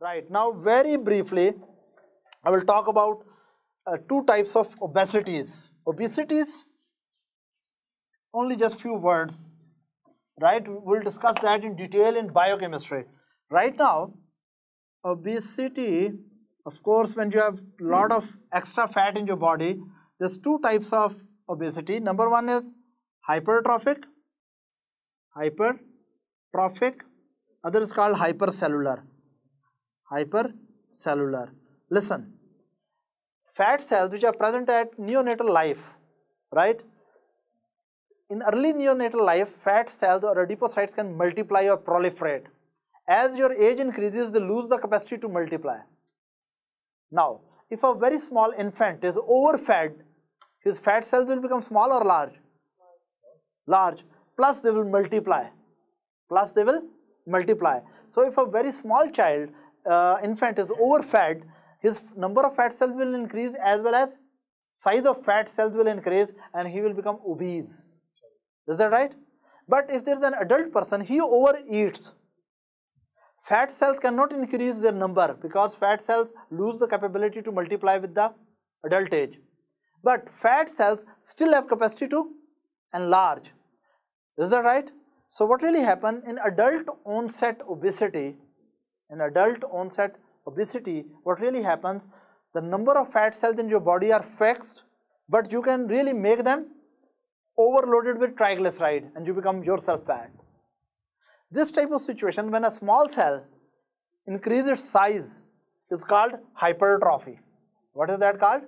Right, now very briefly I will talk about two types of obesities. Obesities, only just few words, right? We'll discuss that in detail in biochemistry. Right now, obesity, of course, when you have a lot of extra fat in your body, there's two types of obesity. Number one is hypertrophic, other is called hypercellular. Hypercellular. Listen, fat cells which are present at neonatal life, right? In early neonatal life, fat cells or adipocytes can multiply or proliferate. As your age increases, they lose the capacity to multiply. Now, if a very small infant is overfed, his fat cells will become small or large? Large. Plus they will multiply. So if a very small child infant is overfed, his number of fat cells will increase as well as size of fat cells will increase and he will become obese. Is that right? But if there is an adult person, he overeats. Fat cells cannot increase their number because fat cells lose the capability to multiply with the adult age. But fat cells still have capacity to enlarge. Is that right? So what really happened in adult onset obesity? In adult onset obesity, what really happens, the number of fat cells in your body are fixed, but you can really make them overloaded with triglyceride and you become yourself fat. This type of situation, when a small cell increases its size, is called hypertrophy. What is that called?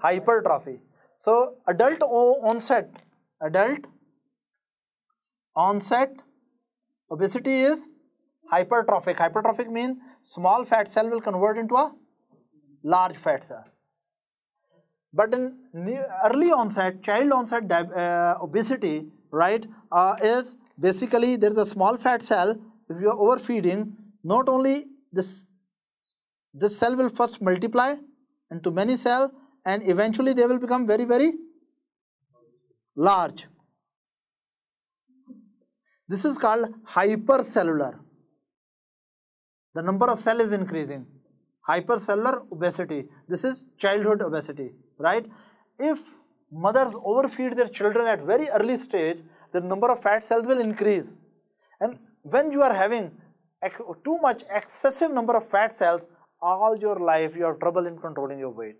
Hypertrophy. So adult onset obesity is hypertrophic. Hypertrophic means small fat cell will convert into a large fat cell. But in early onset, child onset obesity, right, is basically there is a small fat cell. If you are overfeeding, not only this cell will first multiply into many cells and eventually they will become very, very large. This is called hypercellular. The number of cells is increasing. Hypercellular obesity. This is childhood obesity, right? If mothers overfeed their children at very early stage, the number of fat cells will increase. And when you are having too much excessive number of fat cells, all your life you have trouble in controlling your weight.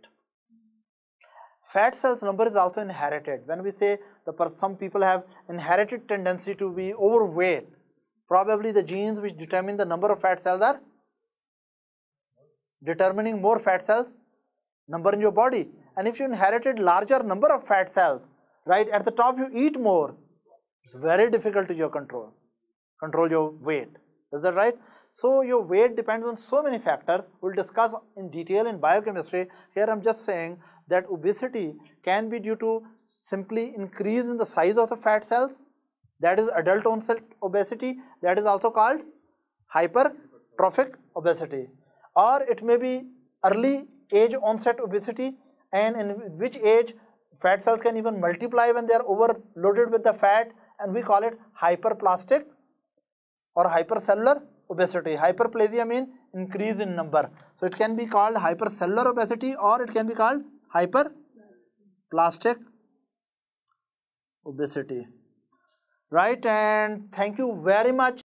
Fat cells number is also inherited. When we say some people have inherited tendency to be overweight, probably the genes which determine the number of fat cells are determining more fat cells number in your body. And if you inherited larger number of fat cells, right, at the top you eat more, it's very difficult to your control your weight. Is that right? So your weight depends on so many factors. We'll discuss in detail in biochemistry. Here I'm just saying that obesity can be due to simply increase in the size of the fat cells. That is adult onset obesity. That is also called hypertrophic obesity. Or it may be early age onset obesity, and in which age fat cells can even multiply when they are overloaded with the fat, and we call it hyperplastic or hypercellular obesity. Hyperplasia means increase in number. So it can be called hypercellular obesity or it can be called hyperplastic obesity. Right, and thank you very much.